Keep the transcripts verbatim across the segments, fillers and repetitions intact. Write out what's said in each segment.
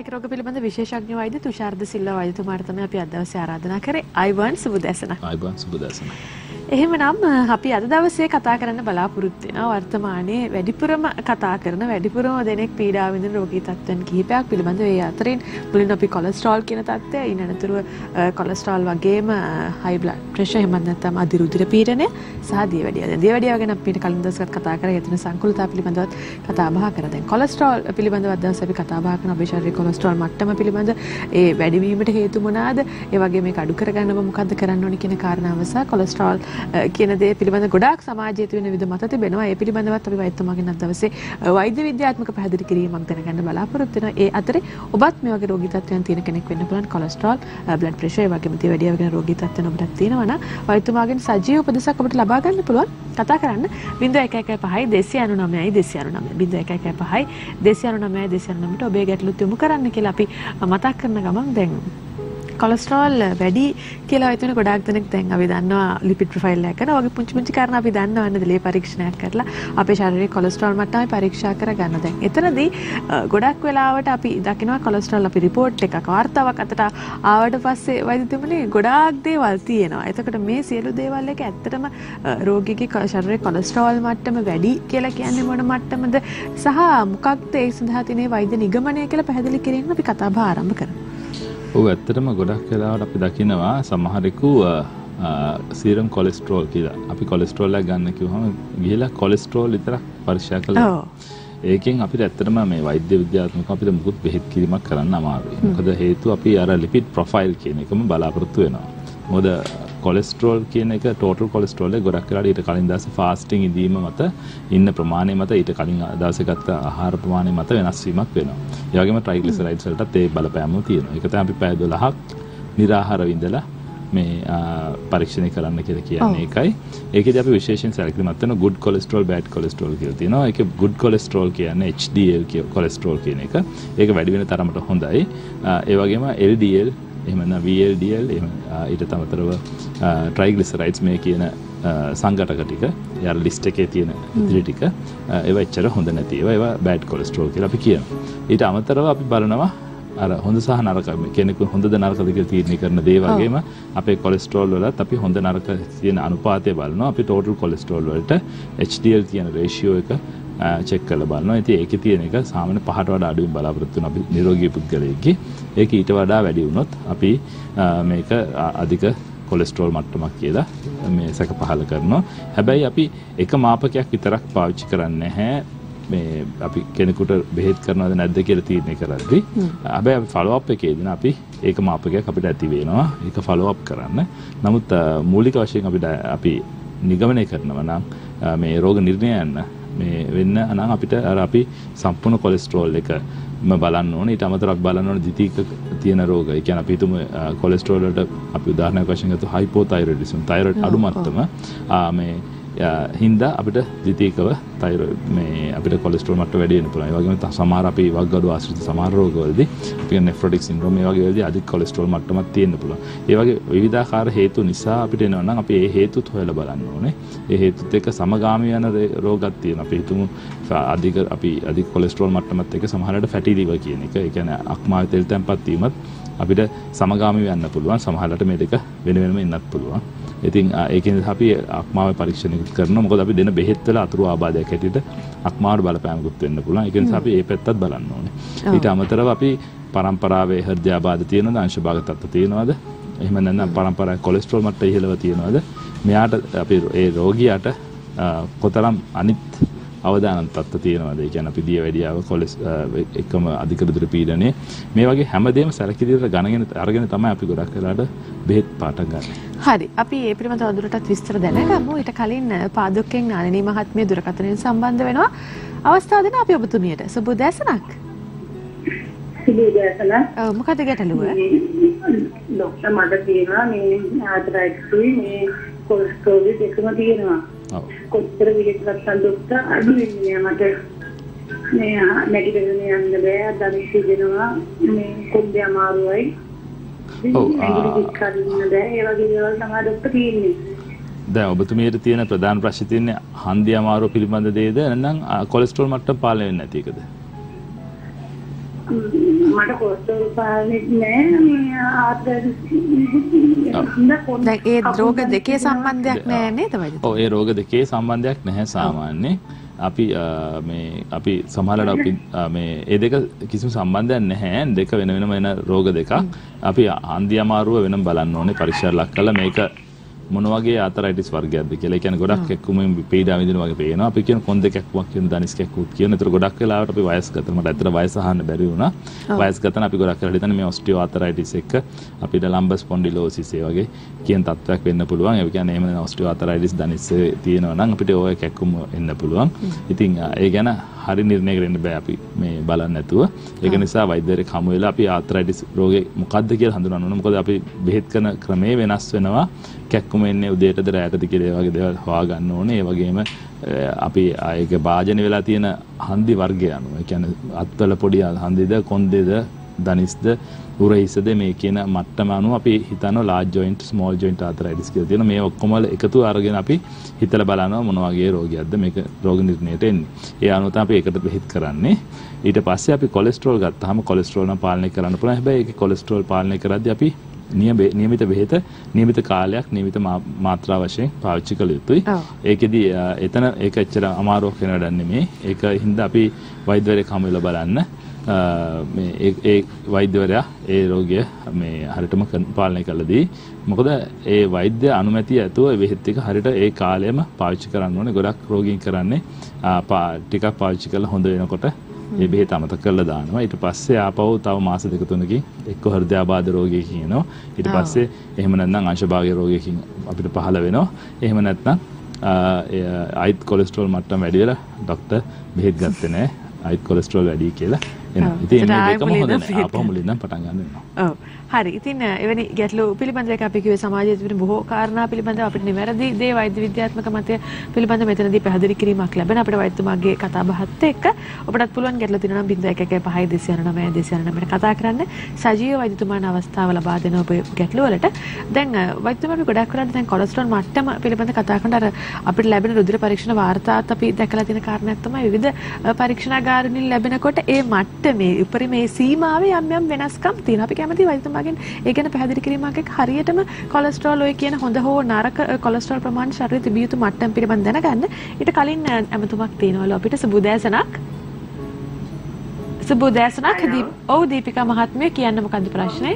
දායක රෝග පිළිබඳ විශේෂඥ වෛද්‍ය තුෂාර්ද සිල්වා වෛද්‍යතුමාටම අපි අද දවසේ ආරාධනා කරේ අයිබන් සුබ දැසන. අයිබන් සුබ දැසන. එහෙමනම් අපි අද දවසේ කතා කරන්න බලාපොරොත්තු වෙනවා වර්තමානයේ වැඩිපුරම කතා කරන වැඩිපුරම දෙනෙක් පීඩා විඳින රෝගී තත්ත්වයන් කිහිපයක් පිළිබඳව ඒ අතරින් මුලින්ම අපි කොලෙස්ටරෝල් කියන තත්ත්වය, ඊනනතුරු කොලෙස්ටරෝල් වගේම හයි බ්ලඩ් ප්‍රෙෂර්, එහෙමත් නැත්නම් අධි රුධිර පීඩනය සහ දියවැඩිය. දියවැඩිය ගැන අපි කලින් දවසකට කතා කරා. ඒ තුන සංකූලතා පිළිබඳවත් කතා බහ කරා. දැන් කොලෙස්ටරෝල් පිළිබඳව අද දවසේ අපි කතා බහ කරන අපේ ශරීරයේ කොලෙස්ටරෝල් මට්ටම පිළිබඳ ඒ වැඩි වීමට හේතු මොනවාද? ඒ වගේම මේක අඩු කරගන්නව මොකද්ද කරන්න ඕනේ කියන කාරණාව සහ කොලෙස්ටරෝල් කියන දේ පිළිබඳ ගොඩාක් සමාජයේ තියෙන විවිධ මත තිබෙනවා. ඒ පිළිබඳවත් අපි වෛද්‍යතුමාගෙන් අද දවසේ වෛද්‍ය විද්‍යාත්මක පැහැදිලි කිරීමක් දැනගන්න බලාපොරොත්තු වෙනවා. ඒ අතරේ ඔබත් මේ වගේ රෝගී තත්ත්වයන් තියෙන කෙනෙක් වෙන්න පුළුවන්. කොලෙස්ටරෝල්, බ්ලඩ් ප්‍රෙෂර්, ඒ වගේම දියවැඩිය වගේ රෝගී තත්ත්වයන් ඔබට තියෙනවා නම් වෛද්‍යතුමාගෙන් සජීව උපදෙසක් ඔබට ලබා ගන්න පුළුවන්. කතා කරන්න ज़ීරෝ එක එක පහයි දෙකේ අනූනවයයි දෙකේ අනූනවයයි දෙකේ අනූනවයයි දෙකේ අනූනවයයි ට ඔබේ ගැටලුත් යොමු කරන්න කියලා අපි මතක් කරන ගමන් දැන් කොලෙස්ටරෝල් වැඩි කියලා හිතන ගොඩාක් දෙනෙක් දැන් අපි දන්නවා ලිපිඩ් ප්‍රොෆයිල් එක කරන වගේ පුංචි පුංචි කාරණා අපි දන්නවන්නේ දෙලේ පරීක්ෂණයක් කරලා අපේ ශරීරයේ කොලෙස්ටරෝල් මට්ටමයි පරීක්ෂා කරගන්න. දැන් එතනදී ගොඩක් වෙලාවට අපි දකිනවා කොලෙස්ටරෝල් අපි රිපෝට් එකක් වර්තාවක් අතට ආවට පස්සේ වෛද්‍යතුමනි ගොඩාක් දේවල් තියෙනවා. එතකොට මේ සියලු දේවල් එක ඇත්තටම රෝගීගේ ශරීරයේ කොලෙස්ටරෝල් මට්ටම වැඩි කියලා කියන්නේ මොන මට්ටමද සහ මොකක්ද ඒ සඳහා තියෙන වෛද්‍ය නිගමනය කියලා පැහැදිලි කිරීම අපි කතාබහ ආරම්භ කරමු. ඔව් ඇත්තටම ගොඩක් වෙලාවට අපි දකිනවා සමහරෙකු සීරම් කොලෙස්ටරෝල් කියලා. අපි කොලෙස්ටරෝල් එක ගන්න කිව්වම ගිහලා කොලෙස්ටරෝල් විතරක් පරීක්ෂා කළා. ඔව්. ඒකෙන් අපිට ඇත්තටම මේ වෛද්‍ය විද්‍යාත්මකව අපිට මුකුත් බෙහෙත් කිරීමක් කරන්න අමාරුයි. මොකද හේතුව අපි අර ලිපිඩ් ප්‍රොෆයිල් කියන එකම බලාපොරොත්තු වෙනවා. මොකද කොලෙස්ටරෝල් කියන එක ටෝටල් කොලෙස්ටරෝල් එක ගොඩක් වෙලාවට ඊට කලින් දවසේ ෆාස්ටින් ඉඳීම මත ඉන්න ප්‍රමාණය මත ඊට කලින් දවසේ ගත්ත ආහාර ප්‍රමාණය මත වෙනස් වීමක් වෙනවා. ඒ වගේම ට්‍රයිග්ලිසරයිඩ්ස් වලටත් ඒ බලපෑම තියෙනවා. ඒක තමයි අපි පැය දොළහක් නිරාහාරව ඉඳලා මේ පරීක්ෂණය කරන්න කියලා කියන්නේ ඒකයි. ඒකේදී අපි විශේෂයෙන් සැලකිලිමත් වෙන good cholesterol bad cholesterol කියලා තියෙනවා. ඒකේ good cholesterol කියන්නේ එච් ඩී එල් කියන cholesterol කියන එක. ඒක වැඩි වෙන තරමට හොඳයි. ඒ වගේම එල් ඩී එල් එහෙමනම් වී එල් ඩී එල් එහෙම ඊට තමතරව ට්‍රයිග්ලිසරයිඩ්ස් මේ කියන සංඝටක ටික යාර ලිස්ට් එකේ තියෙන ඉතිරි ටික ඒවා එච්චර හොඳ නැති ඒවා ඒවා බෑඩ් කොලෙස්ටරෝල් කියලා අපි කියනවා. ඊට අමතරව අපි බලනවා අර හොඳ සහ නරක කෙනෙකු හොඳද නරකද කියලා තීරණය කරන දේ වගේම අපේ කොලෙස්ටරෝල් වලත් අපි හොඳ නරක තියෙන අනුපාතය බලනවා. අපි ටෝටල් කොලෙස්ටරෝල් වලට එච් ඩී එල් කියන රේෂියෝ එක චෙක් කරලා බලනවා. ඉතින් ඒකේ තියෙන එක සාමාන්‍ය පහට වඩා අඩුවෙන් බලාපොරොත්තු වෙන අපි නිරෝගී පුද්ගලයෙක්ගේ. ඒක ඊට වඩා වැඩි වුණොත් අපි මේක අධික කොලෙස්ටරෝල් මට්ටමක් කියලා මේ සැක පහල කරනවා. හැබැයි අපි එක මාපකයක් විතරක් පාවිච්චි කරන්නේ නැහැ. මේ අපි කෙනෙකුට බෙහෙත් කරනවද නැද්ද කියලා තීරණය කරද්දී හැබැයි අපි ෆලෝ අප් එකේදී න අපි ඒක මාපකයක් අපිට ඇති වෙනවා. ඒක ෆලෝ අප් කරන්න. නමුත් මූලික වශයෙන් අපිට අපි නිගමනය කරනවා නම් මේ රෝග නිర్ణය යන්න මේ වෙන්න නම් අපිට අර අපි සම්පූර්ණ කොලෙස්ටරෝල් එකම බලන්න ඕනේ. ඊට අමතරව බලන්න ඕනේ ද්විතීක තියෙන රෝග. ඒ කියන්නේ අපි හිතමු කොලෙස්ටරෝල් වලට අපි උදාහරණයක් වශයෙන් ගත්තොත් හයිපෝතයිරොයිඩිසම්, තයිරොයිඩ් අඩු මට්ටම මේ හින්දා අපිට ද්විතීකව තයිරොයිඩ් මේ අපිට කොලෙස්ටරෝල් මට්ටම වැඩි වෙන්න පුළුවන්. ඒ වගේම සමහර අපි වකුගඩු ආශ්‍රිත සමහර රෝගවලදී අපි නෙෆ්‍රොටික් සින්ඩ්‍රෝම් මේ වගේ වලදී අධික කොලෙස්ටරෝල් මට්ටමක් තියෙන්න පුළුවන්. ඒ වගේ විවිධාකාර හේතු නිසා අපිට එනවා නම් අපි ඒ හේතුත් හොයලා බලන්න ඕනේ. ඒ හේතුත් එක්ක සමගාමී යන රෝගක් තියෙනවා. අපි හිතමු අධික අපි අධික කොලෙස්ටරෝල් මට්ටමත් එක්ක සමහරවිට ෆැටි ලිවර් කියන එක, ඒ කියන්නේ අක්මාවේ තෙල් තැම්පත් වීමත් අපිට සමගාමී වෙන්න පුළුවන්. සමහරවිට මේ දෙක වෙන වෙනම ඉන්නත් පුළුවන්. ඉතින් ඒකෙන් අපි අක්මාවේ පරීක්ෂණ කරනවා. මොකද අපි දෙන බෙහෙත් වල අතුරු ආබාධයක් හැටියට අක්මාවට බලපෑමකුත් වෙන්න පුළුවන්. ඒක නිසා අපි ඒ පැත්තත් බලන්න ඕනේ. ඊට අමතරව අපි පරම්පරාවේ හෘද ආබාධ තියෙනවද, අංශභාග තත්ත්ව තියෙනවද, එහෙම නැත්නම් පරම්පරාවේ කොලෙස්ටරෝල් මට්ටම ඉහළව තියෙනවද, මෙයාට අපි ඒ රෝගියාට කොතරම් අනිත් අවදානම් තත්ත්ව තියෙනවද, ඒ කියන්නේ අපි දියවැඩියාව, කොලෙස් එකම අධික රුධිර පීඩනය, මේ වගේ හැමදේම සැලකිලිව ගණගෙන අරගෙන තමයි අපි ගොඩක් වෙලාට බෙහෙත් පාටක් ගන්න. හරි, අපි ඒ පිළිබඳව අදුරටත් විස්තර දැනගමු. ඊට කලින් පාදොක්කෙන් නානනී මහත්මිය දුරකථනයෙන් සම්බන්ධ වෙනවා. අවස්ථාව දෙන අපි ඔබතුමියට. සුබ දැසනක්. සුබ දැසනක්. ඔව්, මොකද ගැටලුව? ડોක්ටර් මට කියනවා මේ ආතරයිටිස් මේ කොලෙස්ටරෝල් එකම තියෙනවා. ඔව්. කොච්චර විදිහට ගත්තත් ડોක්ටර් අඩු වෙන්නේ මට. මේ නැගිටින්න යන්න බෑ, දරිසි දෙනවා, මේ කොන්දේ අමාරුයි. දැන් ඔබතුමියට තියෙන ප්‍රධාන ප්‍රශ්නේ තියෙන්නේ හන්දිය අමාරුව පිළිබඳ දෙයද නැත්නම් කොලෙස්ටරෝල් මට්ටම පාලනය වෙන්නේ නැති එකද? ඒ රෝග දෙකේ සම්බන්ධයක් නැහැ නේද වෛද්‍ය? ඔව් ඒ රෝග දෙකේ සම්බන්ධයක් නැහැ සාමාන්‍යයෙන්. අපි මේ අපි සමහරවිට අපි මේ ඒ දෙක කිසිම සම්බන්ධයක් නැහැ. දෙක වෙන වෙනම වෙන රෝග දෙකක්. අපි හන්දි අමාරුව වෙනම බලන්න ඕනේ පරීක්ෂා ලක් කරලා මේක මොන වගේ ආතරයිටිස් වර්ගයක්ද කියලා. ඒ කියන්නේ ගොඩක් එක්කම පීඩා විඳින වගේ පේනවා. අපි කියන කොන් දෙකක් වක් කියන දණිස්කයක් උත් කියන. ඒතර ගොඩක් වෙලාවට අපි වයස්ගතන මට ඇත්තට වයස අහන්න බැරි වුණා. වයස්ගතන අපි ගොඩක් වෙලාවට හිතන්නේ මේ ඔස්ටියෝ ආතරයිටිස් එක අපිට ලම්බස් ස්පොන්ඩිලෝසිස් ඒ වගේ කියන තත්ත්වයක් වෙන්න පුළුවන්. ඒ කියන්නේ එහෙම ඔස්ටියෝ ආතරයිටිස් දණිස් තියෙනවා නම් අපිට ඔය එකක්ම එන්න පුළුවන්. ඉතින් ඒ ගැන හරි නිර්ණය කරන්න බෑ අපි මේ බලන්න නැතුව. ඒක නිසා වෛද්‍යවරයෙක් හමු වෙලා අපි ආතරයිටිස් රෝගේ මොකක්ද කියලා හඳුනන්න ඕන. මොකද අපි බෙහෙත් කරන ක්‍රමය වෙනස් වෙනවා. කැක්කුම එන්නේ උදේටද රැයටද කියලා ඒ වගේ දේවල් හොයාගන්න ඕනේ. ඒ වගේම අපි ඒක භාජන වෙලා තියෙන හන්දි වර්ගය අනුව. ඒ කියන්නේ අත්වල පොඩි හන්දිද, කොන්දේද, දණිස්ද, උරහිසද මේ කියන මට්ටම අනුව අපි හිතනවා large joint, small joint arthritis කියලා තියෙනවා. මේ ඔක්කොම එකතු අරගෙන අපි හිතලා බලනවා මොන වගේ රෝගයක්ද මේක රෝග නිర్ణයට එන්නේ. ඒ අනුව තමයි අපි ඒකට බෙහෙත් කරන්නේ. ඊට පස්සේ අපි කොලෙස්ටරෝල් ගත්තාම කොලෙස්ටරෝල් නම් පාලනය කරන්න පුළුවන්. හැබැයි ඒකේ කොලෙස්ටරෝල් පාලනය කරද්දී අපි නියමිත බෙහෙත නියමිත කාලයක් නියමිත මාත්‍රා වශයෙන් පාවිච්චි කළ යුතුයි. ඒකෙදී එතන ඒක ඇත්තට අමාරුවක් වෙන වැඩක් නෙමෙයි. ඒක හින්දා අපි වෛද්‍යවරයෙක් හමු වෙලා බලන්න මේ ඒ වෛද්‍යවරයා ඒ රෝගිය මේ හරියටම පාලනය කළදී මොකද ඒ වෛද්‍ය අනුමැතිය ඇතුව බෙහෙත් එක හරියට ඒ කාලයම පාවිච්චි කරන්න ඕනේ. ගොඩක් රෝගීන් කරන්නේ ටිකක් පාවිච්චි කරලා හොඳ වෙනකොට ඒ බෙහෙත අමතක කරලා දානවා. ඊට පස්සේ ආපහු තව මාස දෙක තුනකින් එක්ක හෘදයාබාධ රෝගී කියනවා. ඊට පස්සේ එහෙම නැත්නම් අංශභාගයේ රෝගයකින් අපිට පහළ වෙනවා. එහෙම නැත්නම් අයිත් කොලෙස්ටරෝල් මට්ටම වැඩි වෙලා ડોක්ටර් බෙහෙත් ගත්තේ නැහැ. අයිත් කොලෙස්ටරෝල් වැඩි කියලා එනවා. ඉතින් මේ දෙකම හොඳ නැහැ. ආපහු මුලින්ම පටන් ගන්න වෙනවා. ඔව්. හරි. ඉතින් එවැනි ගැටලු පිළිබඳව අපි කියුවේ සමාජයේ තිබෙන බොහෝ කාරණා පිළිබඳව අපිට නිවැරදි දේ වෛද්‍ය විද්‍යාත්මක මතය පිළිබඳව මෙතනදී පැහැදිලි කිරීමක් ලැබෙන අපේ වෛද්‍යතුමාගේ කතා බහත් එක්ක ඔබටත් පුළුවන් ගැටලු තියෙනවා නම් බිංදුව එකක පහ දෙසිය නවය දෙසිය නවයට කතා කරන්න. සජීව වෛද්‍යතුමාට අවස්ථාව ලබා දෙන ඔබේ ගැටලු වලට. දැන් වෛද්‍යතුමා අපි ගොඩක් කරලා දැන් කොලෙස්ටරෝල් මට්ටම පිළිබඳව කතා කරන අර අපිට ලැබෙන රුධිර පරීක්ෂණ වාර්තාත් අපි දැකලා තියෙන කාරණාවක් තමයි විවිධ පරීක්ෂණාගාරවලින් ලැබෙනකොට ඒ මට්ටමේ උපරිමයේ සීමාවේ යම් යම් වෙනස්කම් තියෙනවා. අපි කැමති වෛද්‍යතුමා ඒ ගැන පැහැදිලි කිරීමක් එක්ක හරියටම කොලෙස්ටරෝල් ඔය කියන හොඳ හෝ නරක කොලෙස්ටරෝල් ප්‍රමාණය ශරීරයේ තිබිය යුතු මට්ටම් පිළිබඳව දැනගන්න. ඊට කලින් අමතුමක් තියෙනවලු අපිට සුබුදෑසනක්. සුබුදෑසනක් දීප ඔව් දීපිකා මහත්මිය කියන්න මොකද්ද ප්‍රශ්නේ?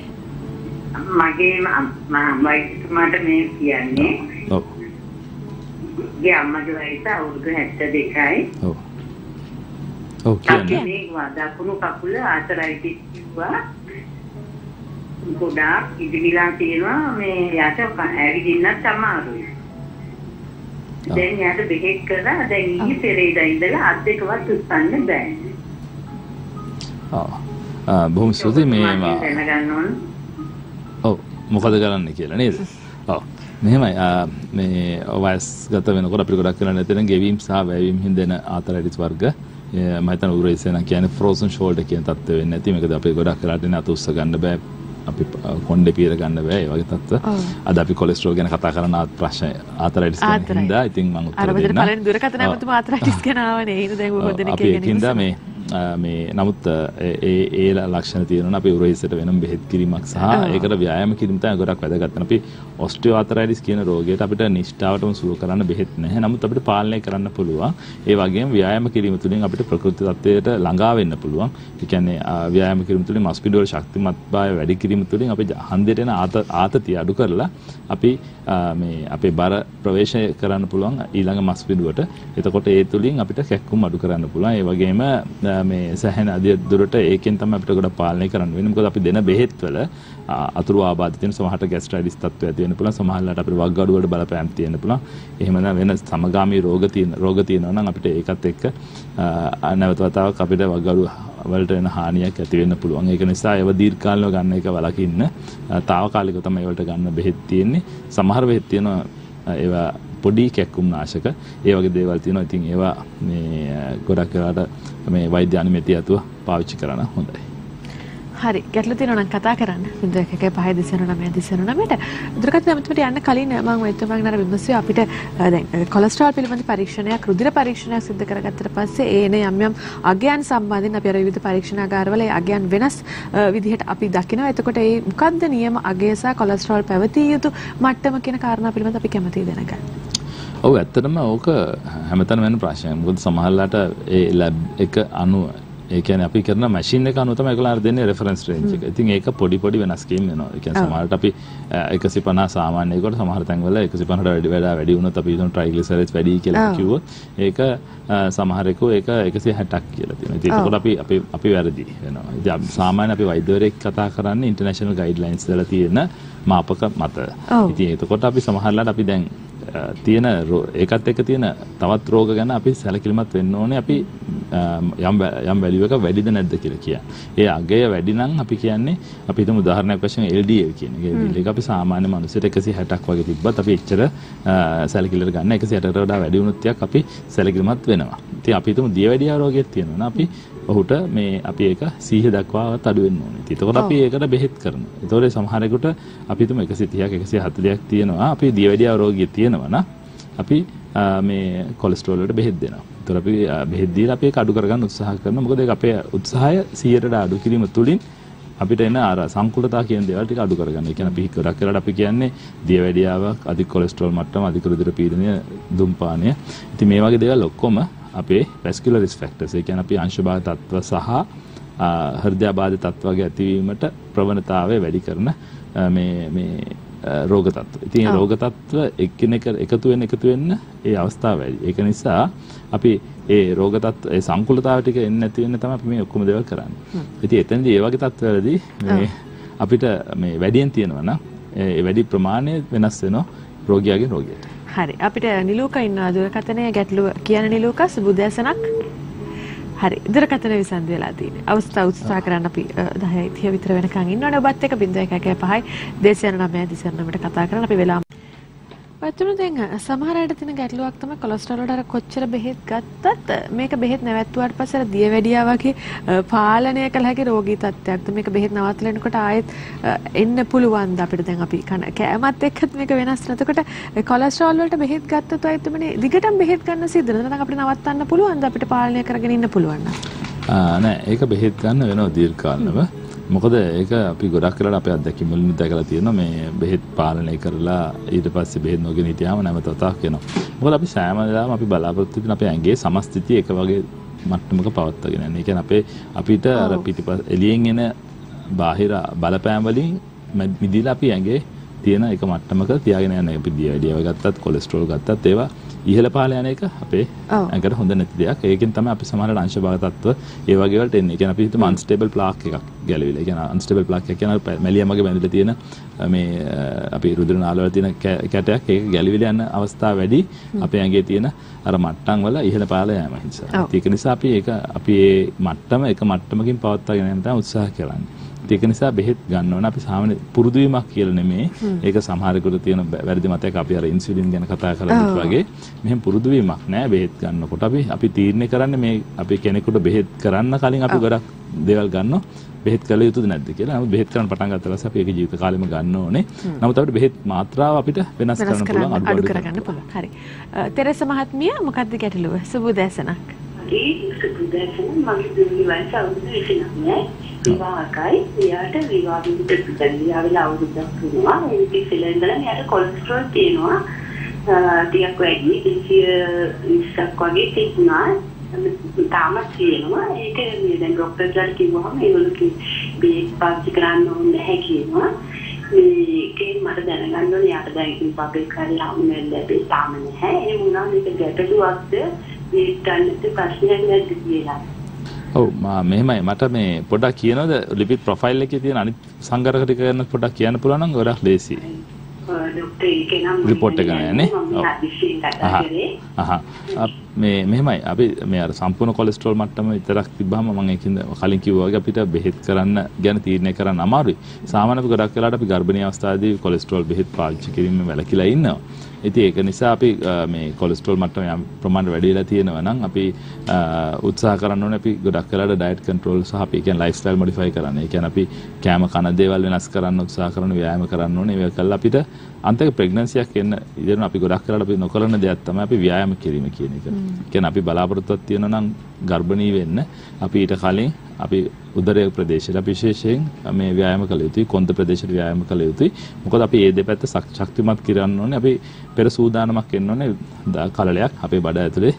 මගේ මම වෛද්‍යතුමාට මේ කියන්නේ. ඔව්. ගේ අම්මගේ වයස අවුරුදු හැත්තෑ දෙකයි. ඔව්. ඔව් කියන්නේ මේ වදකුණු කකුල ආතරයිටිස් කිව්වා. ගොඩාක් ඉදිරිලා තියෙනවා මේ යට ඇවිදින්නත් අමාරුයි. දැන් යට බෙහෙත් කරා දැන් ඊයේ පෙරේදා ඉඳලා අත් දෙකවත් උස්සන්න බෑ. ආ බොහොම සුදුයි මේ මා ඔව් මොකද කරන්න කියලා නේද? ඔව් මෙහෙමයි මේ වයස්ගත වෙනකොට අපිට ගොඩක් කරන්න නැතන ගෙවීම් සහ වැයවීම් හින්දෙන ආතරයිටිස් වර්ග මම හිතන උරහිසෙන කියන්නේ ෆ්‍රෝසන් ෂෝල්ඩර් කියන තත්ත්වෙ වෙන්නේ නැති. මේකද අපි ගොඩක් කරාට නේ අත උස්ස ගන්න බෑ. අපි කොණ්ඩේ පියර ගන්න බෑ ඒ වගේ තත්ත්ව. අද අපි කොලෙස්ටරෝල් ගැන කතා කරන ප්‍රශ්න ආතරයිටිස් ගැන හින්දා ඉතින් මම උත්තර දෙන්නම්. අර විතර පළවෙනි දුරකතන අපතුම ආතරයිටිස් ගැන ආවනේ. ඒක දැන් ඔය දෙන්නේ කියන්නේ. අපි හින්දා මේ මේ නමුත් ඒ ඒ ලක්ෂණ තියෙනවා අපි උරහිසට වෙනම බෙහෙත් කිරීමක් සහ ඒකට ව්‍යායාම කිරීම තමයි ගොඩක් වැදගත්. අපි ඔස්ටියෝ ආතරයිටිස් කියන රෝගයට අපිට නිෂ්ඨාවටම සුව කරන්න බෙහෙත් නැහැ. නමුත් අපිට පාලනය කරන්න පුළුවන්. ඒ වගේම ව්‍යායාම කිරීම තුළින් අපිට ප්‍රකෘති තත්ත්වයට ළඟා වෙන්න පුළුවන්. ඒ කියන්නේ ව්‍යායාම කිරීම තුළින් මස්පිඩෝල් ශක්තිමත්භාවය වැඩි කිරීම තුළින් අපි හන්දියට එන ආතතිය අඩු කරලා අපි මේ අපේ බර ප්‍රවේශය කරන්න පුළුවන් ඊළඟ මස්පිඩුවට. එතකොට ඒ තුළින් අපිට කැක්කුම් අඩු කරන්න පුළුවන්. ඒ වගේම මේ සැහැණ අධිය දුරට ඒකෙන් තමයි අපිට ගොඩක් පාලනය කරන්න වෙන්නේ. මොකද අපි දෙන බෙහෙත් වල අතුරු ආබාධ තියෙන සමහරට ගැස්ට්‍රයිටිස් තත්ත්වය ඇති වෙන්න පුළුවන්. සමහරලාට අපිට වග්ග අඩු වලට බලපෑම් තියෙන්න පුළුවන්. එහෙම නැත්නම් වෙන සමගාමී රෝග තියෙන රෝග තියෙනවා නම් අපිට ඒකත් එක්ක නැවත වතාවක් අපිට වග්ග අඩු වලට එන හානියක් ඇති වෙන්න පුළුවන්. ඒක නිසා ඒව දීර්ඝකාලීනව ගන්න එක වළකින්න. తాවකාලිකව තමයි ඒවලට ගන්න බෙහෙත් තියෙන්නේ. සමහර බෙහෙත් තියෙනවා ඒවා පොඩි කැක්කුම් නාශක. ඒ වගේ දේවල් තියෙනවා. ඉතින් ඒවා මේ ගොඩක් වෙලාට මේ වෛද්‍ය අනුමැතිය ඇතුව පාවිච්චි කරන හොඳයි. හරි ගැටලු තියෙනවා නම් කතා කරන්න zero one one five two nine nine දුරකට අමතකට යන්න කලින් මම ඔයතුමාගෙන් අර විමසුවේ අපිට දැන් කොලෙස්ටරෝල් පිළිබඳ පරීක්ෂණයක් රුධිර පරීක්ෂණයක් සිදු කරගත්තට පස්සේ ඒ එන යම් යම් අගයන් සම්බන්ධයෙන් අපි අර විවිධ පරීක්ෂණාගාරවල ඒ අගයන් වෙනස් විදිහට අපි දකිනවා. එතකොට ඒ මොකද්ද නියම අගය සහ කොලෙස්ටරෝල් පැවතිය යුතු මට්ටම කියන කාරණා පිළිබඳ අපි කැමැතියි දැනගන්න. ඔව් ඇත්තටම ඕක හැමතැනම වෙන ප්‍රශ්නයක්. මොකද සමහරලාට ඒ ලැබ් එක අනු ඒ කියන්නේ අපි කරන මැෂින් එක අනුව තමයි ඒකලා දෙන්නේ රෙෆරන්ස් රේන්ජ් එක. ඉතින් ඒක පොඩි පොඩි වෙනස්කම් වෙනවා. ඒ කියන්නේ සමහරට අපි one fifty සාමාන්‍ය ඒකට සමහර තැන්වල one fifty ට වැඩි වැඩි වැඩි වුණොත් අපි හිතන ට්‍රයිග්ලිසරයිඩ්ස් වැඩි කියලා කිව්වොත් ඒක සමහරෙකෝ ඒක one sixty කියලා තියෙනවා. ඉතින් ඒකට අපි අපි අපි වැරදි වෙනවා. ඉතින් සාමාන්‍ය අපි වෛද්‍යවරයෙක් කතා කරන්නේ ඉන්ටර්නැෂනල් ගයිඩ්ලයින්ස් වල තියෙන මාපක මත. ඉතින් ඒකට අපි සමහරලාට අපි දැන් තියෙන ඒකත් එක්ක තියෙන තවත් රෝග ගැන අපි සැලකිලිමත් වෙන්න ඕනේ. අපි යම් යම් වැලියු එක වැඩිද නැද්ද කියලා කියන්නේ. ඒ අගය වැඩි නම් අපි කියන්නේ අපි හිතමු උදාහරණයක් වශයෙන් L D L කියන එක. L D L එක අපි සාමාන්‍ය මිනිසෙට one sixty වගේ තිබ්බත් අපි එච්චර සැලකිල්ලට ගන්න one sixty වඩා වැඩි වුණොත් ටිකක් අපි සැලකිලිමත් වෙනවා. ඉතින් අපි හිතමු දියවැඩියා රෝගයක් තියෙනවා නම් අපි ඔහුට මේ අපි ඒක one hundred දක්වාවත් අඩු වෙන්න ඕනේ. ඉතින් ඒකට අපි ඒකට බෙහෙත් කරනවා. ඒතකොට සමහරෙකුට අපි හිතමු one thirty one forty තියෙනවා. අපි දියවැඩියා රෝගියෙක් තියෙනවා නම් අපි මේ කොලෙස්ටරෝල් වලට බෙහෙත් දෙනවා. ඒතකොට අපි බෙහෙත් දීලා අපි ඒක අඩු කරගන්න උත්සාහ කරනවා. මොකද ඒක අපේ උත්සාහය one hundred ට අඩු කිරීම තුලින් අපිට එන අර සංකූලතා කියන දේවල් ටික අඩු කරගන්න. ඒ කියන්නේ අපි ගොඩක් වෙලාවට අපි කියන්නේ දියවැඩියාවක්, අධික කොලෙස්ටරෝල් මට්ටම, අධික රුධිර පීඩනය, දුම්පානය. ඉතින් මේ වගේ දේවල් ඔක්කොම අපේ vascular risk factors. ඒ කියන්නේ අපි අංශභාග තත්ත්ව සහ හෘදයාබාධ තත්ත්ව වගේ ඇතිවීමට ප්‍රවණතාවය වැඩි කරන මේ මේ රෝග තත්ත්ව. ඉතින් මේ රෝග තත්ත්ව එකිනෙක එකතු වෙන එකතු වෙන්න ඒ අවස්ථාව වැඩි. ඒක නිසා අපි ඒ රෝග තත්ත්ව ඒ සංකූලතාව ටික එන්නේ නැති වෙන්න තමයි අපි මේ ඔක්කොම දේවල් කරන්නේ. ඉතින් එතනදී ඒ වගේ තත්ත්වවලදී මේ අපිට මේ වැඩියෙන් තියෙනවා නම් ඒ වැඩි ප්‍රමාණය වෙනස් වෙනවා රෝගියාගේ රෝගියට. හරි අපිට නිලෝක ඉන්නා දුරකතනයේ ගැටලුව කියන නිලෝකස් බුදැසනක් හරි දුරකතන විසඳ වෙලා තියෙනවා. අවස්ථාව උත්සාහ කරන්න අපි ten thirty විතර වෙනකන් ඉන්නවනේ. ඔබත් එක්ක zero one one one five two oh nine two oh nine ට කතා කරලා අපි වෙලා වතුන දැන් සමහර අයට තියෙන ගැටලුවක් තමයි කොලෙස්ටරෝල් වලට අර කොච්චර බෙහෙත් ගත්තත් මේක බෙහෙත් නැවැත්තුවාට පස්සේ අර දියවැඩියා වගේ පාලනය කළ හැකි රෝගී තත්ත්වයක්ද මේක බෙහෙත් නවත්තලනකොට ආයෙත් එන්න පුළුවන් ද අපිට? දැන් අපි කෑමත් එක්කත් මේක වෙනස් නැතකොට කොලෙස්ටරෝල් වලට බෙහෙත් ගත්තත් ඔය එතමනේ දිගටම බෙහෙත් ගන්න සිද්ධ වෙනවා. දැන් අපිට නවත්තන්න පුළුවන් ද අපිට පාලනය කරගෙන ඉන්න පුළුවන් නම්? නෑ ඒක බෙහෙත් ගන්න වෙනවා දීර්ඝාලනව. මොකද ඒක අපි ගොඩක් වෙලාවට අපේ අත්දැකීම් වලින් දැකලා තියෙනවා මේ බෙහෙත් පාලනය කරලා ඊට පස්සේ බෙහෙත් නොගෙන හිටියාම නැවත තත්ත්වයක් එනවා. මොකද අපි සෑම වෙලාවම අපි බලාපොරොත්තු වෙන අපේ ඇඟේ සමස්තිතිය එක වගේ මට්ටමක පවත්වාගෙන යනවා. ඒ කියන්නේ අපේ අපිට අර පිටිපස්ස එළියෙන් එන බාහිර බලපෑම් වලින් මිදලා අපි ඇඟේ තියෙන එක මට්ටමක තියාගෙන යනවා. අපි දියවැඩියාව ගත්තත් කොලෙස්ටරෝල් ගත්තත් ඒවා ඉහළ පහළ යන එක අපේ ඇඟට හොඳ නැති දෙයක්. ඒකෙන් තමයි අපි සමහරවිට අංශභාග තත්ත්ව ඒ වගේ වලට එන්නේ. කියන්නේ අපි හිතමු unstable plaque එකක් ගැලවිලා. ඒ කියන්නේ unstable plaque එක කියන්නේ මැලියමගේ බැඳිලා තියෙන මේ අපේ රුධිර නාල වල තියෙන කැටයක් ඒක ගැලවිලා යන අවස්ථාව වැඩි අපේ ඇඟේ තියෙන අර මට්ටම් වල ඉහළ පහළ යෑම නිසා. ඒක නිසා අපි ඒක අපි මේ මට්ටම එක මට්ටමකින් පවත්වාගෙන යන්න තමයි උත්සාහ කරන්නේ. ඒක නිසා බෙහෙත් ගන්න ඕන. අපි සාමාන්‍ය පුරුදු වීමක් කියලා නෙමෙයි. ඒක සමහරෙකුට තියෙන වැරදි මතයක් අපි අර ඉන්සියුලින් ගැන කතා කරලා ඉඳි වගේ. මෙහෙම පුරුදු වීමක් නෑ. බෙහෙත් ගන්නකොට අපි අපි තීරණය කරන්නේ මේ අපි කෙනෙකුට බෙහෙත් කරන්න කලින් අපි ගොඩක් දේවල් ගන්නවා. බෙහෙත් කළ යුතුද නැද්ද කියලා. නමුත් බෙහෙත් කරන්න පටන් ගත්තා ඊපස්සේ අපි ඒක ජීවිත කාලෙම ගන්න ඕනේ. නමුත් අපිට බෙහෙත් මාත්‍රාව අපිට වෙනස් කරන්න පුළුවන් අඩු කරගන්න පුළුවන්. හරි. තෙරෙස මහත්මිය මොකද්ද ගැටලුව? සුබ දැසනක්. ඒ සුබ දැසන මම දෙවියන් සෞඛ්‍ය විශ්ලේෂණය විවාහකයි. එයාට විවාහිත පිළිවිල අවුරුද්දක් වෙනවා. ඒක ඉස්සෙල්ලා එයාට කොලෙස්ටරෝල් තියෙනවා. ටිකක් වැඩි two hundred twenty වගේ තිබුණා. තාමත් තියෙනවා. ඒක මේ දැන් ડોක්ටර්ලා කිව්වම ඒගොල්ලෝ බීට් පාවිච්චි කරන්න ඕනේ නැහැ කියනවා. ඒකේ මට දැනගන්න ඕනේ යාට දැන් ඉතින් පබ්ලික් කරලා හම්බෙන්න ලැබෙයි තාම නැහැ. ඒ වුණා මේක ගැටලුවක්ද මේ ගන්නත් ප්‍රශ්නයක් නැද්ද කියලා. ඔව් මෙහෙමයි මට මේ පොඩක් කියනවද ලිපිඩ් ප්‍රොෆයිල් එකේ තියෙන අනිත් සංගරක ටික ගැන පොඩක් කියන්න පුළුවන් නම් ගොඩක් ලේසියි. ඩොක්ටර් කෙනා රිපෝට් එක ගන්න යන්නේ. ඔව්. අහහ. මේ මෙහෙමයි අපි මේ අර සම්පූර්ණ කොලෙස්ටරෝල් මට්ටම විතරක් තිබ්බහම මම ඒකින්ද කලින් කිව්වා වගේ අපිට බෙහෙත් කරන්න ගැන තීරණය කරන්න අමාරුයි. සාමාන්‍යව ගොඩක් වෙලාවට අපි ගර්භණීය අවස්ථාවේදී කොලෙස්ටරෝල් බෙහෙත් පාවිච්චි කිරීමෙන් වැළකීලා ඉන්නවා. ඉතින් ඒක නිසා අපි මේ කොලෙස්ටරෝල් මට්ටම යම් ප්‍රමාණයට වැඩි වෙලා තියෙනවා නම් අපි උත්සාහ කරන්න ඕනේ අපි ගොඩක් වෙලාවට ඩයට් කන්ට්‍රෝල් සහ අපි කියන්නේ ලයිෆ් ස්ටයිල් මොඩිෆයි කරන්න. ඒ කියන්නේ අපි කෑම කන දේවල් වෙනස් කරන්න උත්සාහ කරන ව්‍යායාම කරන්න ඕනේ. ඒක කළා අපිට අන්තික ප්‍රෙග්නන්සියක් එන්න ඉතින් අපි ගොඩක් වෙලාවට අපි නොකරන දේක් තමයි අපි ව්‍යායාම කිරීම කියන එක. කියන අපි බලාපොරොත්තුවක් තියෙනවා නම් ගර්භණී වෙන්න අපි ඊට කලින් අපි උදරයේ ප්‍රදේශයට විශේෂයෙන් මේ ව්‍යායාම කළ යුතුයි කොන්ද ප්‍රදේශයට ව්‍යායාම කළ යුතුයි මොකද අපි මේ දෙපැත්ත ශක්තිමත් කරන්න ඕනේ අපි පෙර සූදානමක් වෙන්න ඕනේ කලලයක් අපේ බඩ ඇතුලේ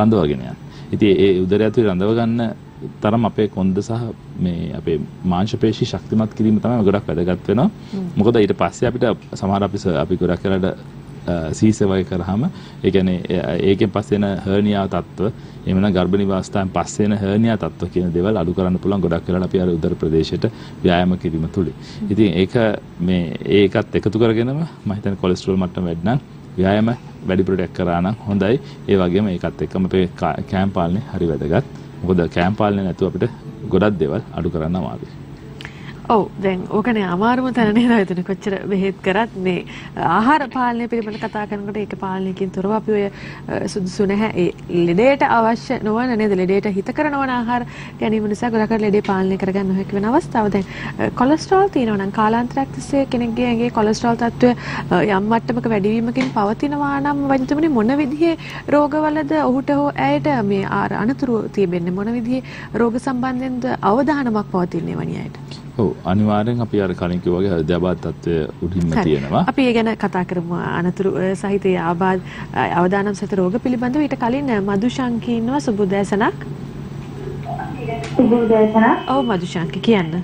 රඳවගෙන යන්න. ඉතින් ඒ උදරය ඇතුලේ රඳව ගන්න තරම් අපේ කොන්ද සහ මේ අපේ මාංශ පේශි ශක්තිමත් කිරීම තමයි ගොඩක් වැදගත් වෙනවා. මොකද ඊට පස්සේ අපිට සමහර අපි අපි ගොඩක් වෙලාවට සීසවය කරාම ඒ කියන්නේ ඒකෙන් පස්සේ එන හර්නියා තත්ත්ව එහෙම නැත්නම් ගර්භණී අවස්ථාවෙන් පස්සේ එන හර්නියා තත්ත්ව කියන දේවල් අඩු කරන්න පුළුවන් ගොඩක් වෙලාවට අපි අර උදර ප්‍රදේශයට ව්‍යායාම කිරීම තුලින්. ඉතින් ඒක මේ ඒකත් එකතු කරගෙනම මම හිතන්නේ කොලෙස්ටරෝල් මට්ටම වැඩි නම් ව්‍යායාම වැඩි ප්‍රොටෙක්ට් කරා නම් හොඳයි. ඒ වගේම ඒකත් එක්කම අපේ කෑම පාලනය හරි වැදගත්. මොකද කෑම පාලනය නැතුව අපිට ගොඩක් දේවල් අඩු කරන්න අමාරුයි. Oh, then okay, Amaru Tanera, the Kucher Behit Karatne, Ahara Palne, Pimakataka and take a palnik in Turuapu Sunsuneha, Lidata Avash, no one, and the Lidata Hitakarana, her can even Sakuraka Lady Palnik again, Hekvinavasta, then cholesterol thin on Kalanthrak, the sick and gay cholesterol that Yamatamaka, Pavatinavana, went to Monavidhi, Rogavala, the Utaho, Ada, me are Anathru, Thibin, Monavidhi, Rogasamban, and the Avadhanamak Patin, even yet. Oh, අනිවාර්යෙන් අපි අර කලින් කිව්වා වගේ හෘද ආබාධ තත්ත්වය උඩින්ම තියෙනවා. අපි ඒ ගැන කතා කරමු. අනතුරු සහිත ආබාධ අවදානම් සහිත රෝග පිළිබඳව ඊට කලින් මදුශාන්කී ඉන්නවා සුබුදෑසනක්. සුබුදෑසනක්. ඔව් මදුශාන්කී කියන්න.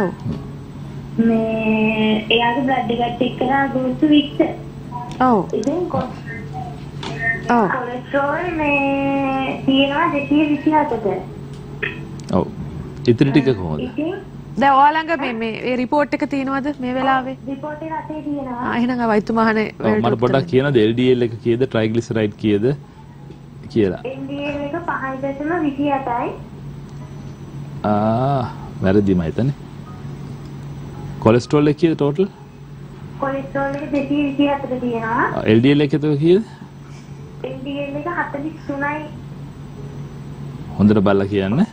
මම මේ එයාගේ බ්ලඩ් එකත් චෙක් කරා ගොස්තු වික්ස. ඔව්. ඉතින් කොලෙස්ටරෝල් මේ තියෙනවා දෙසිය විසිහතට. ඔව්. ඉතින් ටික කොහොමද? දැන් ඔයාලඟ මේ මේ report එක තියෙනවද මේ වෙලාවේ? report එක අතේ තියෙනවා. ආ එහෙනම් වයිතුමහනේ මට පොඩ්ඩක් කියනද එල් ඩී එල් එක කීයද triglyceride කීයද කියලා. එල් ඩී එල් එක පහයි දශම විසිඅටයි. ආ වැරදි මම හිතන්නේ. Cholesterol is total? Cholesterol is two seventy-seven. L D L is seventy-three. L D L is seventy-three. Hondra balla kiya ne?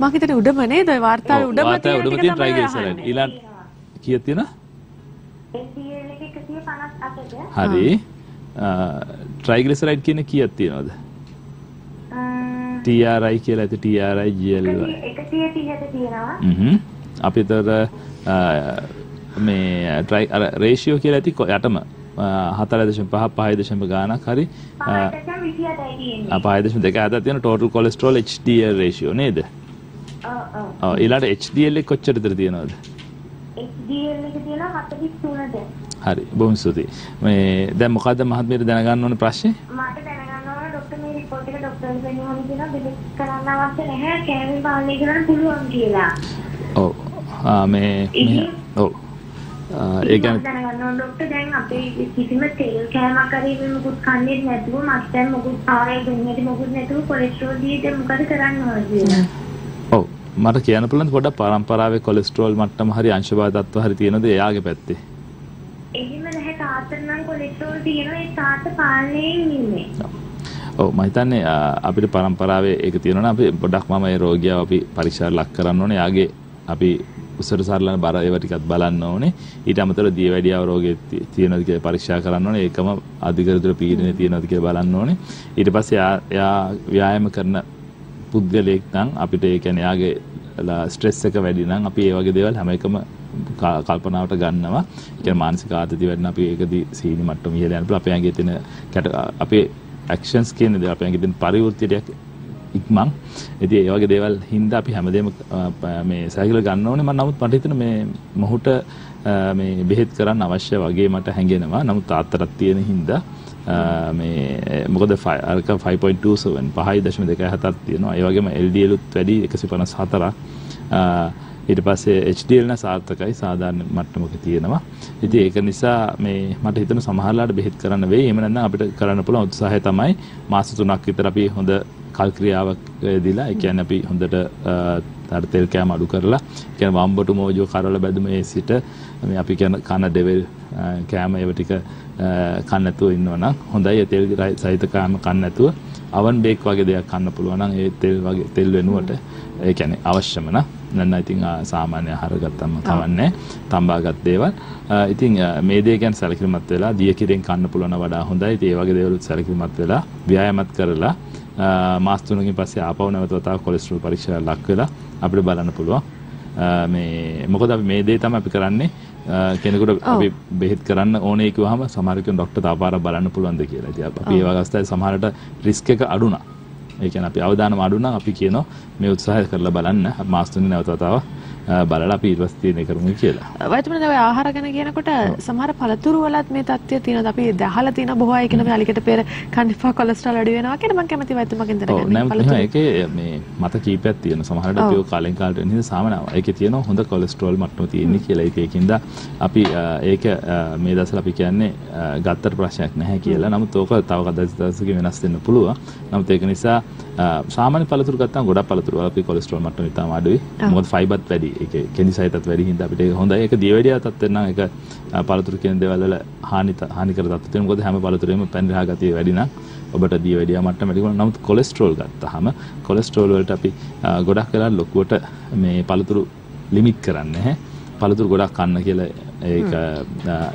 Ma kitne udam hai na? Varta udam hai. Varta udam hai. Triglyceride. Ilan kiya thi na? L D L ke kisiye panas aate hai. Hari. Triglyceride ki ne kiya thi na? T R I kiya hai to T R I G L Y. Kisiye kiya thi na? Hmm. අපි දර මේ try අර ratio කියලා ඇති යටම four point five five point five ගානක් හරි five point two eight තියෙනවා. ආ five point two හදා තියෙන total cholesterol H D L ratio නේද? ඔව් ඔව්. ඔව් ඊළඟ H D L එක කොච්චරද තියෙනවද? H D L එක තියෙනවා හතලිස් තුනට. හරි බොහොම සුදී. මේ දැන් මොකද්ද මහත්මියට දැනගන්න ඕන ප්‍රශ්නේ? මට දැනගන්න ඕන ડોක්ටර් මේ report එක ડોක්ටර් වෙනවා කියලා බෙහෙත් කරන්න අවශ්‍ය නැහැ කෑම පාලනය කරන්න පුළුවන් කියලා. ඔව්. මේ මේ ඔව් ඒ කියන්නේ ડોක්ටර් දැන් අපේ කිසිම තෙල් කෑමක් හරි මොකුත් කන්නේ නැතුව මස් දැන් මොකුත් ආරේ දෙන්නේ මොකුත් නැතුව කොලෙස්ටරෝල් දීලා මොකද කරන්න ඕනද කියලා. ඔව් මට කියන්න පුළුවන් පොඩ්ඩක් පරම්පරාවේ කොලෙස්ටරෝල් මට්ටම හරි අංශභාජ තත්ත්ව හරි තියෙනවද එයාගේ පැත්තේ? එහෙම නැහැ තාත්තට නම් කොලෙස්ටරෝල් තියෙනවා ඒ තාත්තා පාලනයෙන් ඉන්නේ. ඔව් මම හිතන්නේ අපිට පරම්පරාවේ ඒක තියෙනවා නම් අපි පොඩ්ඩක් මම මේ රෝගියාව අපි පරීක්ෂාවට ලක් කරන්න ඕනේ. එයාගේ අපි උසර සරලන බර ඒවා ටිකක් බලන්න ඕනේ. ඊට අමතරව දියවැඩියාව රෝගේ තියෙනවද කියලා පරීක්ෂා කරන්න ඕනේ. ඒකම අධිකරතර පීඩනය තියෙනවද කියලා බලන්න ඕනේ. ඊට පස්සේ එයා ව්‍යායාම කරන පුද්ගලයෙක් නම් අපිට ඒ කියන්නේ එයාගේ ස්ට්‍රෙස් එක වැඩි නම් අපි ඒ වගේ දේවල් හැම එකම කල්පනාවට ගන්නවා. ඒ කියන්නේ මානසික ආතති වැඩි නම් අපි ඒකදී සීනි මට්ටම ඉහළ යන බල අපේ ඇඟේ තියෙන අපේ ඇක්ෂන්ස් කියන දේ අපේ ඇඟේ තියෙන පරිවෘත්තියක් ඉක්මන්. ඉතින් ඒ වගේ දේවල් හින්දා අපි හැමදේම මේ සයිකල ගන්න ඕනේ. මම නමුත් මට හිතෙන මේ මොහොත මේ බෙහෙත් කරන්න අවශ්‍ය වගේ මට හැඟෙනවා. නමුත් තාත්තටත් තියෙන හින්දා මේ මොකද අරක five point two seven five point two seven තියෙනවා. ඒ වගේම L D L උත් වැඩි one fifty-four. ඊට පස්සේ H D L න සාර්ථකයි සාමාන්‍ය මට්ටමක තියෙනවා. ඉතින් ඒක නිසා මේ මට හිතෙන සමහරලාට බෙහෙත් කරන්න වෙයි. එහෙම නැත්නම් අපිට කරන්න පුළුවන් උත්සාහය තමයි මාස තුනක් විතර අපි හොඳ කල් ක්‍රියාවක් දීලා, ඒ කියන්නේ අපි හොඳට තර්තෙල් කෑම අඩු කරලා, කියන්නේ වම්බටු මොජෝ කරවල බැදුමේ සිට මේ අපි කියන කන ඩෙවල් කෑම ඒව ටික කන්න නැතුව ඉන්නවනම් හොඳයි. ඒ තෙල් සහිත කෑම කන්න නැතුව අවන් බේක් වගේ දෙයක් කන්න පුළුවන් නම් ඒ තෙල් වගේ තෙල් වෙනුවට, ඒ කියන්නේ අවශ්‍යම නම් නන්න ඉතින් සාමාන්‍ය ආහාර ගත්තම තවන්නේ තඹාගත් දේවල්. ඉතින් මේ දේ කියන්නේ සැලකිලිමත් වෙලා දිය කිරෙන් කන්න පුළුවන් වඩා හොඳයි. ඒ වගේ දේවල් සැලකිලිමත් වෙලා ව්‍යායාමත් කරලා මාස තුනකින් පස්සේ ආපහු නැවත වතාවක් කොලෙස්ටරෝල් පරීක්ෂාවට ලක් වෙලා අපිට බලන්න පුළුවන්. මේ මොකද අපි මේ දේ තමයි අපි කරන්නේ. කෙනෙකුට අපි බෙහෙත් කරන්න ඕනේ කිව්වහම සමහර කෙනෙක් ડોක්ටර් තාපාරක් බලන්න පුළුවන්ද කියලා. ඉතින් අපි ඒ වගේ අවස්ථාවේ සමහරට රිස්ක් එක අඩු නා. ඒ කියන්නේ අපි අවධානම අඩු නම් අපි කියනවා මේ උත්සාහය කරලා බලන්න මාස තුනේ නැවත වතාවක් බලලා අපි ඊට පස්සේ තියෙන කරුණු කියලා. වයිටමින් දවයි ආහාර ගැන කියනකොට සමහර පළතුරු වලත් මේ தත්ත්වය තියෙනවා. අපි දහලා තියෙන බොහෝ අය කියන මේ අලිකට පෙර කන්ඩිෆා කොලෙස්ටරෝල් වැඩි වෙනවා කියන මම කැමතියි වයිටමින් මගෙන් දැනගන්න. ඔව් නෑ ඒකේ මේ මත කීපයක් තියෙනවා. සමහරට අපි ඔය කාලෙන් කාලට වෙන නිසා සාමාන්‍යව ඒකේ තියෙනවා හොඳ කොලෙස්ටරෝල් මට්ටම තියෙන්නේ කියලා. ඒකේකින්ද අපි ඒක මේ දවස්වල අපි කියන්නේ ගත්තට ප්‍රශ්නයක් නැහැ කියලා. නමුත් ඕක තව කවදාවත් දවසක වෙනස් වෙන්න පුළුවන්. නමුත් ඒක නිසා සාමාන්‍ය පළතුරු ගත්තාම ගොඩක් පළතුරු වල අපේ කොලෙස්ටරෝල් මට්ටම ඉතාම අඩුයි. මොකද ෆයිබර්ත් වැඩි. ඒකේ කෙනි සහිතත් වැඩි හින්දා අපිට ඒක හොඳයි. ඒක දියවැඩියා තත්ත්වෙන් නම් ඒක පළතුරු කියන දේවල් වල හානි හානි කර තත්ත්වෙ තියෙන. මොකද හැම පළතුරෙම පැණිරහ ගතිය වැඩි නම් ඔබට දියවැඩියා මට්ටම වැඩි කරනවා. නමුත් කොලෙස්ටරෝල් ගත්තාම කොලෙස්ටරෝල් වලට අපි ගොඩක් වෙලා ලොකුවට මේ පළතුරු ලිමිට් කරන්නේ නැහැ. පළතුරු ගොඩක් කන්න කියලා ඒක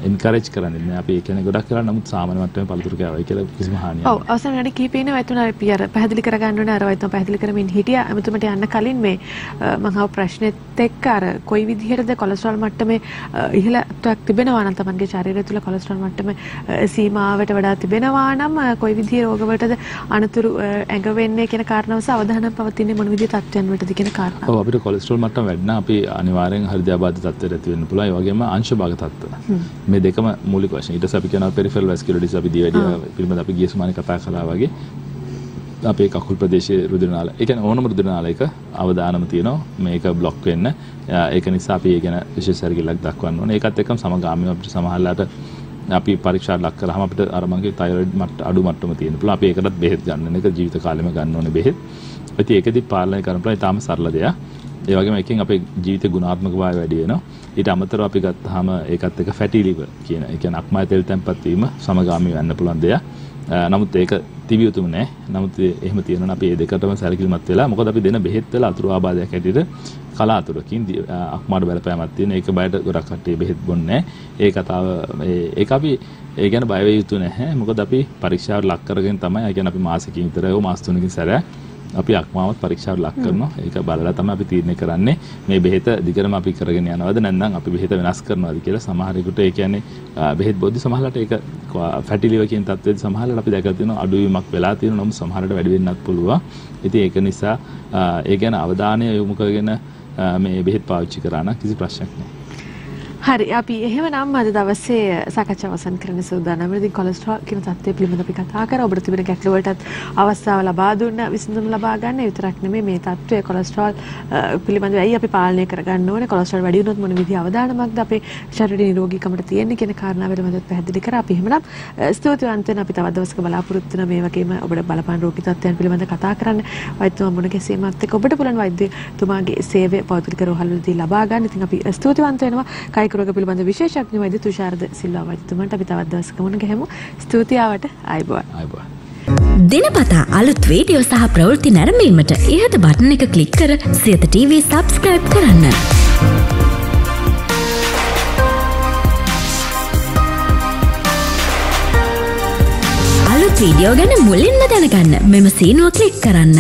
එන්කරේජ් කරන්නේ නැහැ. අපි ඒ කියන්නේ ගොඩක් කරා නමුත් සාමාන්‍ය මට්ටමේ පළතුරු කෑවයි කියලා කිසිම හානියක් නැහැ. ඔව් අවසන් වැඩි කීපේනේ වතුනා අපි අර පැහැදිලි කර ගන්න ඕනේ. අර වයිතම පැහැදිලි කරමින් හිටියා. අමතුමට යන්න කලින් මේ මම අහව ප්‍රශ්නෙත් එක්ක අර කොයි විදිහටද කොලෙස්ටරෝල් මට්ටමේ ඉහළටක් තිබෙනවා නම් තමන්ගේ ශරීරය තුළ කොලෙස්ටරෝල් මට්ටමේ සීමාවට වඩා තිබෙනවා නම් කොයි විදිහේ රෝගවලටද අනතුරු ඇඟ වෙන්නේ කියන කාරණාවස අවධානය පවතින්නේ මොන විදිහේ තත්ත්වයන් වලටද කියන කාරණාව. ඔව් අපිට කොලෙස්ටරෝල් මට්ටම වැඩි නම් අපි අනිවාර්යෙන් හෘද ආබාධ තත්ත්වයට ඇති වෙන්න පුළුවන්. ඒ වගේම අංශ භාග තත්ත්ව මේ දෙකම මූලික වශයෙන්. ඊට පස්සේ අපි කියනවා පෙරිෆෙරල් වැස්කියුලර් ඩිසීස් අපි දියවැඩිය පිළිබඳ අපි ගිය සුමානේ කතා කළා වගේ අපේ කකුල් ප්‍රදේශයේ රුධිර නාල, ඒ කියන්නේ ඕනම රුධිර නාලයක අවදානම තියෙනවා මේක බ්ලොක් වෙන්න. ඒක නිසා අපි ඒ ගැන විශේෂ සැලකිල්ලක් දක්වන්න ඕනේ. ඒකත් එක්කම සමගාමීව අපිට සමහරලාට අපි පරීක්ෂා ලක් කරාම අපිට අර මගේ තයිරොයිඩ් මට්ට අඩු මට්ටම තියෙන පුළුවන්. අපි ඒකටත් බෙහෙත් ගන්න ඕනේ. ඒක ජීවිත කාලෙම ගන්න ඕනේ බෙහෙත්. ඉතින් ඒකෙදි පාලනය කරන්න පුළුවන්. ඊටාම සරල දෙයක්. ඒ වගේම එකකින් අපේ ජීවිත ගුණාත්මක භාවය වැඩි වෙනවා. ඊට අමතරව අපි ගත්තාම ඒකත් එක ෆැටි ලිවර් කියන, ඒ කියන්නේ අක්මා තෙල් තැම්පත් වීම සමගාමී වෙන්න පුළුවන් දෙයක්. නමුත් ඒක තිබිය යුතුම නෑ. නමුත් එහෙම තියෙනවා නම් අපි මේ දෙකටම සැලකිලිමත් වෙලා, මොකද අපි දෙන බෙහෙත් වල අතුරු ආබාධයක් හැටියට කලාතුරකින් අක්මාට බලපෑමක් තියෙන. ඒක බයට ගොඩක් කට්ටිය බෙහෙත් බොන්නේ නෑ. ඒ කතාව ඒක අපි ඒ ගැන බය වෙ යුතු නැහැ. මොකද අපි පරීක්ෂාවට ලක් කරගෙන තමයි, ඒ කියන්නේ අපි මාසෙකින් විතර හෝ මාස තුනකින් සැරයක් අපි අක්මාවත් පරීක්ෂාවට ලක් කරනවා. ඒක බලලා තමයි අපි තීරණය කරන්නේ මේ බෙහෙත දිගටම අපි කරගෙන යනවද නැත්නම් අපි බෙහෙත වෙනස් කරනවද කියලා. සමහරෙකුට ඒ කියන්නේ බෙහෙත් බොද්දි සමහරලාට ඒක ෆැටි ලිවර් කියන තත්ත්වෙදී සමහරලාට අපි දැකලා තියෙනවා අඩුවීමක් වෙලා තියෙනවා. නමුත් සමහරට වැඩි වෙන්නත් පුළුවන්. ඉතින් ඒක නිසා ඒ ගැන අවධානය යොමු කරගෙන මේ බෙහෙත් පාවිච්චි කරා නම් කිසි ප්‍රශ්නයක් නැහැ. හරි, අපි එහෙමනම් අද දවසේ සාකච්ඡාව අවසන් කරන සූදානම්. ඉතින් කොලෙස්ටරෝල් කියන තත්ත්වය පිළිබඳව අපි කතා කරා. ඔබට තිබෙන ගැටලුවටත් අවස්ථාව ලබා දුන්න, විසඳුම් ලබා ගන්න. ඒ විතරක් නෙමෙයි මේ තත්ත්වය කොලෙස්ටරෝල් පිළිබඳව ඇයි අපි පාලනය කරගන්න ඕනේ, කොලෙස්ටරෝල් වැඩි වුණොත් මොන විදිහ අවදානමක්ද අපේ ශරීරයේ නිරෝගීකමට තියෙන්නේ කියන කාරණාව පිළිබඳව පැහැදිලි කරා. අපි එහෙමනම් ස්තුතිවන්ත වෙන, අපි තවත් දවසක බලාපොරොත්තු වෙන මේ වගේම ඔබට බලපාන රෝගී තත්ත්වයන් පිළිබඳව කතා කරන්න. වෛද්‍යතුමා මුණ ගැසීමත් එක්ක ඔබට පුළුවන් වෛද්‍යතුමාගේ සේවය පෞද්ගලික රෝහල්වලදී ලබා ගන්න. ඉතින් අපි ස්තුතිවන්ත වෙනවා කයි රෝග පිළිබඳ විශේෂඥ වෛද්‍ය තුෂාරද සිල්වා වෛද්‍යතුමන්ට. අපි තවත් දවසක මුණ ගැහෙමු. ස්තුතියාවට ආයිබෝන්. ආයිබෝන්. දිනපතා අලුත් වීඩියෝ සහ ප්‍රවෘත්ති නැරඹීමට ඉහත බටන් එක ක්ලික් කර සියත ටීවී සබ්ස්ක්‍රයිබ් කරන්න. අලුත් වීඩියෝ ගැන මුලින්ම දැනගන්න මෙම සීනුව ක්ලික් කරන්න.